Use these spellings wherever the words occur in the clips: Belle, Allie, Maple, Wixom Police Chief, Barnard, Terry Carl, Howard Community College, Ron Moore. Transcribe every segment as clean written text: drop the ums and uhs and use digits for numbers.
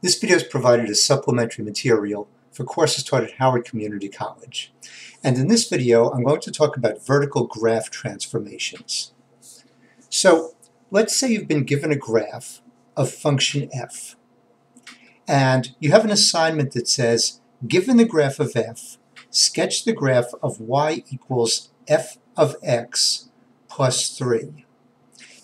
This video is provided as supplementary material for courses taught at Howard Community College. And in this video, I'm going to talk about vertical graph transformations. So, let's say you've been given a graph of function f, and you have an assignment that says, given the graph of f, sketch the graph of y equals f of x plus 3.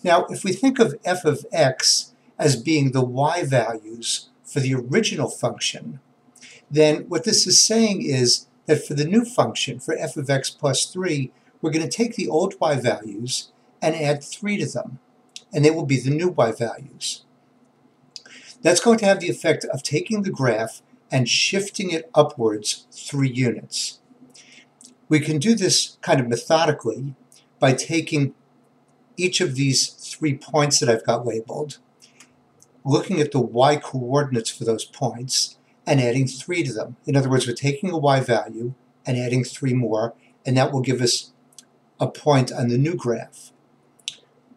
Now, if we think of f of x as being the y values for the original function, then what this is saying is that for the new function, for f of x plus 3, we're going to take the old y values and add 3 to them, and they will be the new y values. That's going to have the effect of taking the graph and shifting it upwards 3 units. We can do this kind of methodically by taking each of these 3 points that I've got labeled, looking at the y coordinates for those points, and adding 3 to them. In other words, we're taking a y value and adding 3 more, and that will give us a point on the new graph.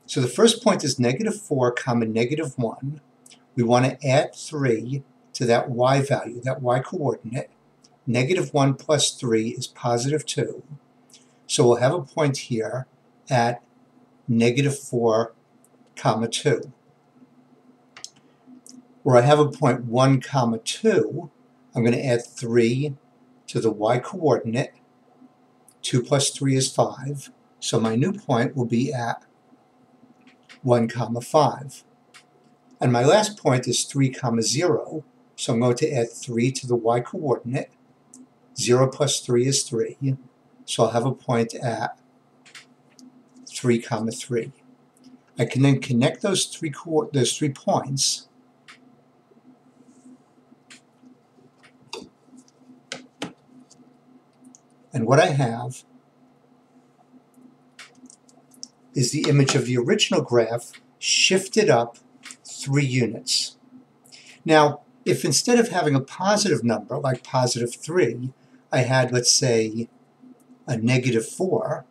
So the first point is -4, -1. We want to add 3 to that y value, that y coordinate. -1 + 3 is +2. So we'll have a point here at -4, 2. Where I have a point 1, 2, I'm going to add 3 to the y coordinate. 2 + 3 is 5. So my new point will be at 1, 5. And my last point is 3, 0. So I'm going to add 3 to the y coordinate. 0 + 3 is 3. So I'll have a point at 3, 3. I can then connect those three points, and what I have is the image of the original graph shifted up 3 units. Now, if instead of having a positive number, like +3, I had, let's say, a -4,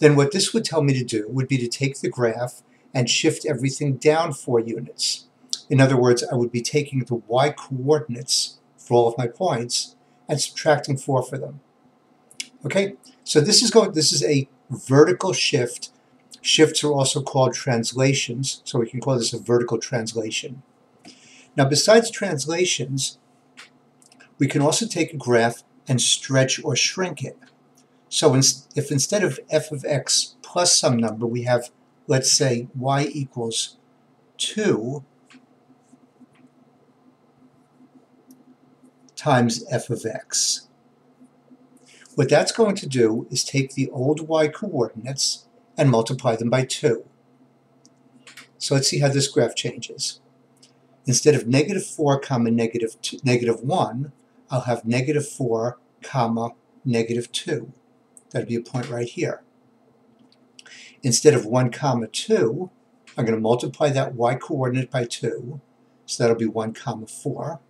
then what this would tell me to do would be to take the graph and shift everything down 4 units. In other words, I would be taking the y coordinates for all of my points and subtracting 4 for them. Okay, so this is a vertical shift. Shifts are also called translations, so we can call this a vertical translation. Now, besides translations, we can also take a graph and stretch or shrink it. So if instead of f of x plus some number, we have, let's say, y equals 2 times f of x, what that's going to do is take the old y coordinates and multiply them by 2. So let's see how this graph changes. Instead of -4, -1, I'll have -4, -2. That'd be a point right here. Instead of 1, 2, I'm going to multiply that y coordinate by 2. So that'll be 1, 4.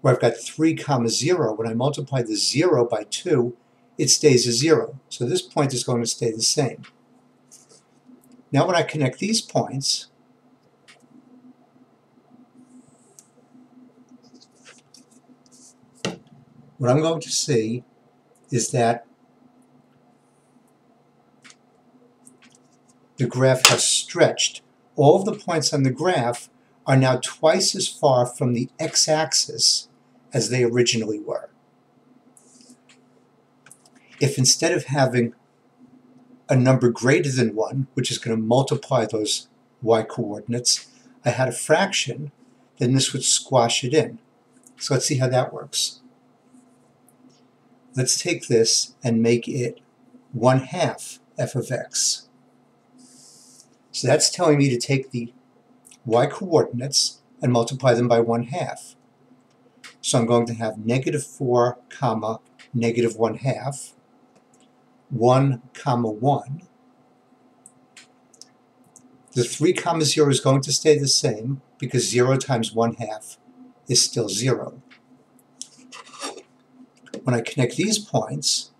Where I've got 3, 0, when I multiply the 0 by 2, it stays a 0. So this point is going to stay the same. Now when I connect these points, what I'm going to see is that the graph has stretched. All of the points on the graph are now twice as far from the x-axis as they originally were. If instead of having a number greater than 1, which is going to multiply those y-coordinates, I had a fraction, then this would squash it in. So let's see how that works. Let's take this and make it 1/2 f of x. So that's telling me to take the y coordinates and multiply them by 1/2. So I'm going to have -4, -1/2, 1, 1. The 3, 0 is going to stay the same because 0 times 1/2 is still 0. When I connect these points,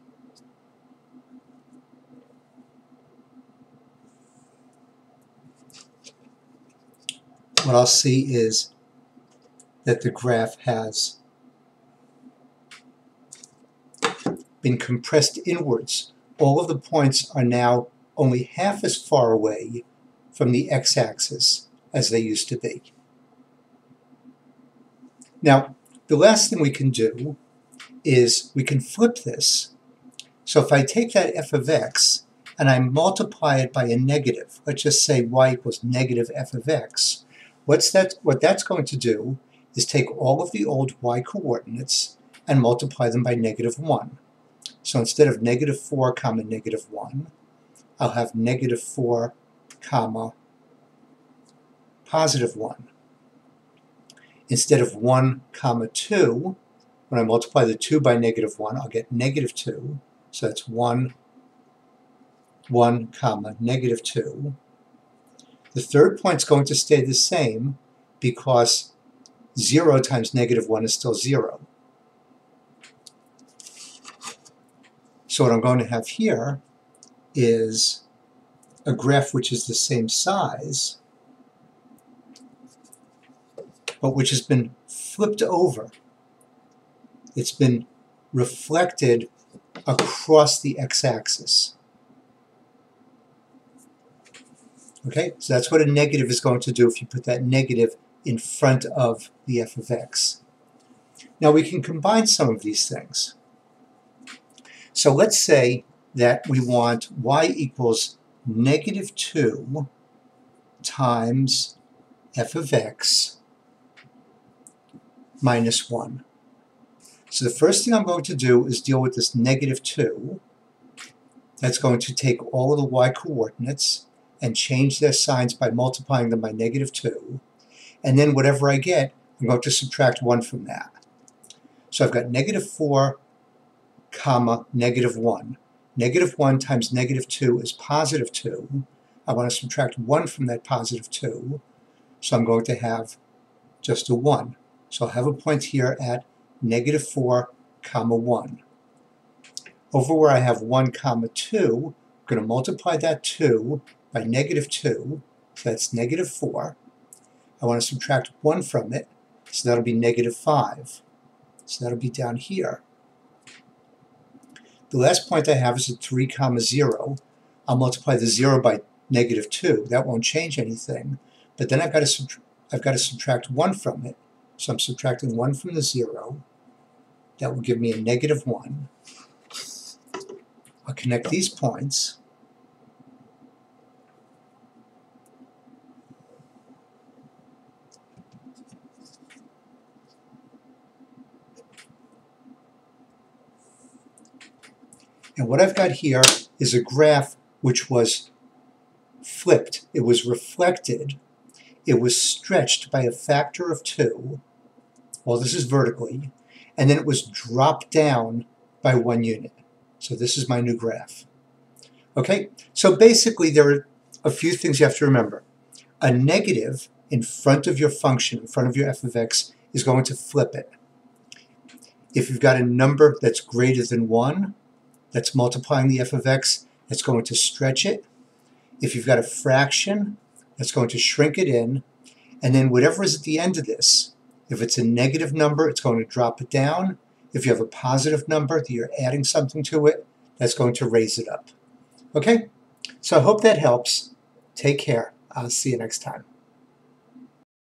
what I'll see is that the graph has been compressed inwards. All of the points are now only half as far away from the x-axis as they used to be. Now, the last thing we can do is we can flip this. So if I take that f of x and I multiply it by a negative, let's just say y equals negative f of x, what that's going to do is take all of the old y coordinates and multiply them by negative 1. So instead of negative 4 comma negative 1, I'll have negative 4 comma positive 1. Instead of 1 comma 2, when I multiply the 2 by negative 1, I'll get negative 2. So that's 1 comma negative 2. The third point's going to stay the same because 0 times negative 1 is still 0. So what I'm going to have here is a graph which is the same size, but which has been flipped over. It's been reflected across the x-axis. Okay, so that's what a negative is going to do if you put that negative in front of the f of x. Now we can combine some of these things. So let's say that we want y equals negative 2 times f of x minus 1. So the first thing I'm going to do is deal with this negative 2. That's going to take all of the y coordinates and change their signs by multiplying them by negative 2. And then whatever I get, I'm going to subtract 1 from that. So I've got negative 4 comma negative 1. Negative 1 times negative 2 is positive 2. I want to subtract 1 from that positive 2. So I'm going to have just a 1. So I'll have a point here at negative 4 comma 1. Over where I have 1 comma 2, I'm going to multiply that 2 by negative 2, so that's negative 4. I want to subtract 1 from it, so that'll be negative 5. So that'll be down here. The last point I have is at 3 comma 0. I'll multiply the 0 by negative 2. That won't change anything. But then I've got to subtract 1 from it. So I'm subtracting 1 from the 0. That will give me a negative 1. I'll connect these points. And what I've got here is a graph which was flipped. It was reflected. It was stretched by a factor of 2. Well, this is vertically. And then it was dropped down by 1 unit. So this is my new graph. Okay, so basically there are a few things you have to remember. A negative in front of your function, in front of your f of x, is going to flip it. If you've got a number that's greater than 1, that's multiplying the f of x, that's going to stretch it. If you've got a fraction, that's going to shrink it in. And then whatever is at the end of this, if it's a negative number, it's going to drop it down. If you have a positive number that you're adding something to it, that's going to raise it up. Okay? So I hope that helps. Take care. I'll see you next time.